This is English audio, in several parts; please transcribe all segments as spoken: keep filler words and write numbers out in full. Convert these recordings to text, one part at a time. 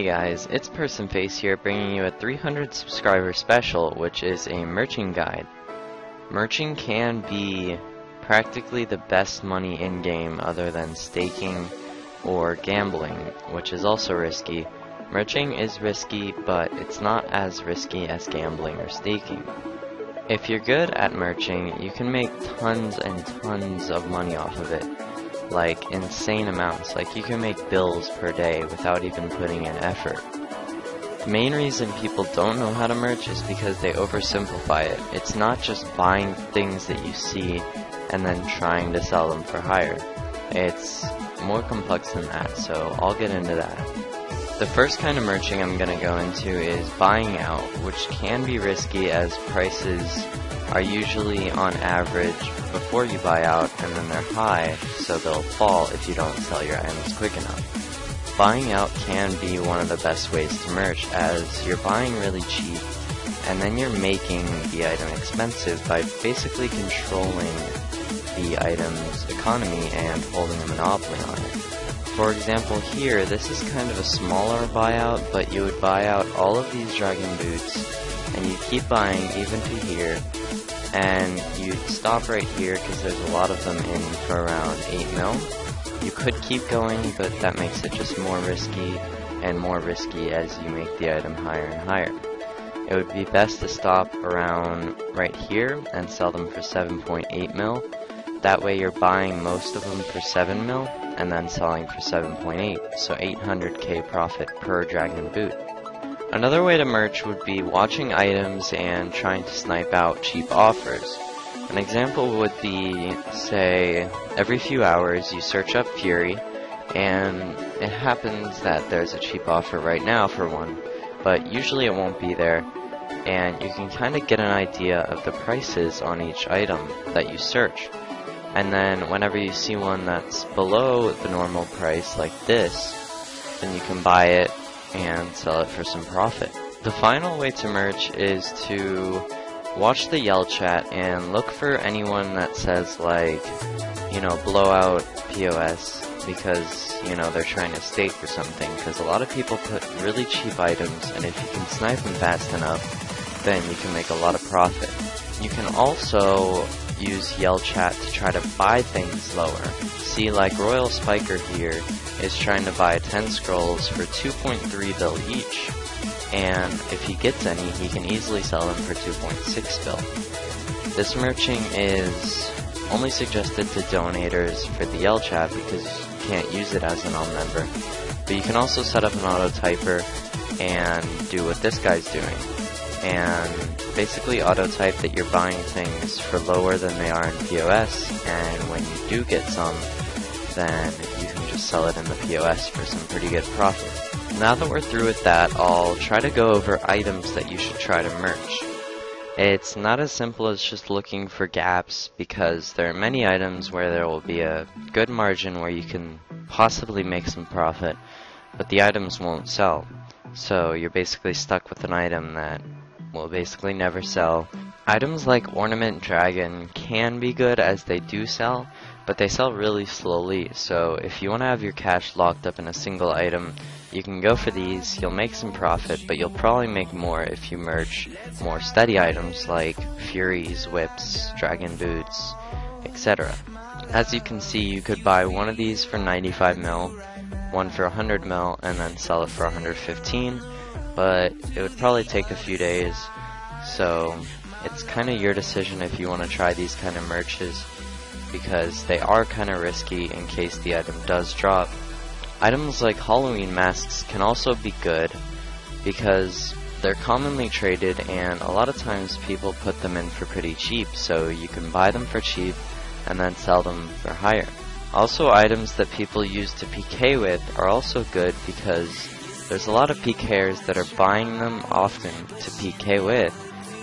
Hey guys, it's Person Face here bringing you a three hundred subscriber special, which is a merching guide. Merching can be practically the best money in game other than staking or gambling, which is also risky. Merching is risky, but it's not as risky as gambling or staking. If you're good at merching, you can make tons and tons of money off of it. Like insane amounts, like you can make bills per day without even putting in effort. The main reason people don't know how to merch is because they oversimplify it. It's not just buying things that you see and then trying to sell them for higher. It's more complex than that, so I'll get into that. The first kind of merching I'm going to go into is buying out, which can be risky as prices are usually on average before you buy out, and then they're high, so they'll fall if you don't sell your items quick enough. Buying out can be one of the best ways to merch, as you're buying really cheap and then you're making the item expensive by basically controlling the item's economy and holding a monopoly on it. For example here, this is kind of a smaller buyout, but you would buy out all of these dragon boots and you keep buying even to here, and you'd stop right here because there's a lot of them in for around eight mil. You could keep going, but that makes it just more risky and more risky as you make the item higher and higher. It would be best to stop around right here and sell them for seven point eight mil. That way you're buying most of them for seven mil and then selling for seven point eight, so eight hundred K profit per dragon boot. Another way to merch would be watching items and trying to snipe out cheap offers. An example would be, say, every few hours you search up Fury, and it happens that there's a cheap offer right now for one, but usually it won't be there, and you can kind of get an idea of the prices on each item that you search. And then whenever you see one that's below the normal price like this, then you can buy it and sell it for some profit. The final way to merch is to watch the Yell chat and look for anyone that says, like, you know, blowout P O S, because, you know, they're trying to stake or something, because a lot of people put really cheap items, and if you can snipe them fast enough, then you can make a lot of profit. You can also use Yell chat to try to buy things lower. See, like Royal Spiker here is trying to buy ten scrolls for two point three bill each, and if he gets any, he can easily sell them for two point six bill. This merching is only suggested to donators for the Yell chat because you can't use it as an all member, but you can also set up an auto typer and do what this guy's doing, and basically auto-type that you're buying things for lower than they are in P O S, and when you do get some, then you can just sell it in the P O S for some pretty good profit. Now that we're through with that, I'll try to go over items that you should try to merch. It's not as simple as just looking for gaps, because there are many items where there will be a good margin where you can possibly make some profit, but the items won't sell. So you're basically stuck with an item that will basically never sell. Items like Ornament Dragon can be good as they do sell, but they sell really slowly, so if you want to have your cash locked up in a single item, you can go for these. You'll make some profit, but you'll probably make more if you merch more steady items like Furies, Whips, Dragon Boots, et cetera. As you can see, you could buy one of these for ninety-five mil, one for one hundred mil, and then sell it for one hundred fifteen, but it would probably take a few days, so it's kind of your decision if you want to try these kind of merches, because they are kind of risky in case the item does drop. Items like Halloween masks can also be good, because they're commonly traded, and a lot of times people put them in for pretty cheap, so you can buy them for cheap and then sell them for higher. Also, items that people use to P K with are also good, because there's a lot of P Kers that are buying them often to P K with,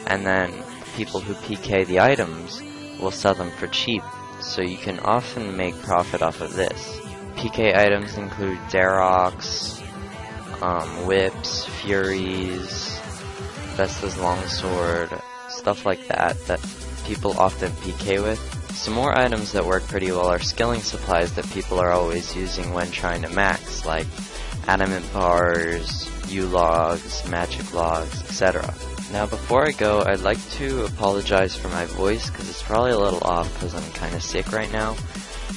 and then people who P K the items will sell them for cheap, so you can often make profit off of this. P K items include Darox, um, Whips, Furies, Vesta's Longsword, stuff like that that people often P K with. Some more items that work pretty well are skilling supplies that people are always using when trying to max, like adamant bars, U-logs, magic logs, et cetera. Now before I go, I'd like to apologize for my voice, because it's probably a little off because I'm kind of sick right now,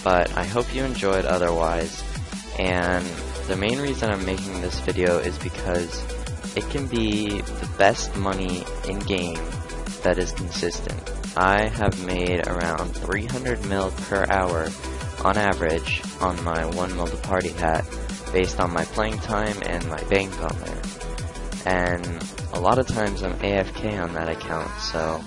but I hope you enjoyed otherwise. And the main reason I'm making this video is because it can be the best money in-game that is consistent. I have made around three hundred mil per hour on average on my one mil to party hat based on my playing time and my bank on there. And a lot of times I'm A F K on that account, so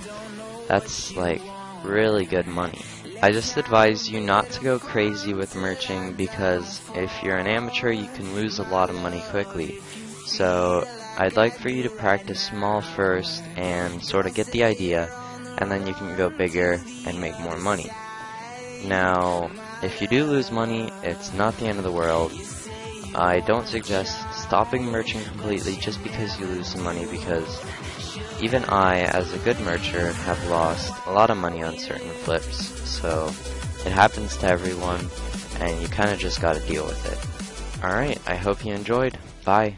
that's like really good money. I just advise you not to go crazy with merching, because if you're an amateur you can lose a lot of money quickly. So I'd like for you to practice small first and sort of get the idea, and then you can go bigger and make more money. Now, if you do lose money, it's not the end of the world. I don't suggest stopping merching completely just because you lose some money, because even I, as a good mercher, have lost a lot of money on certain flips, so it happens to everyone, and you kind of just gotta deal with it. Alright, I hope you enjoyed. Bye.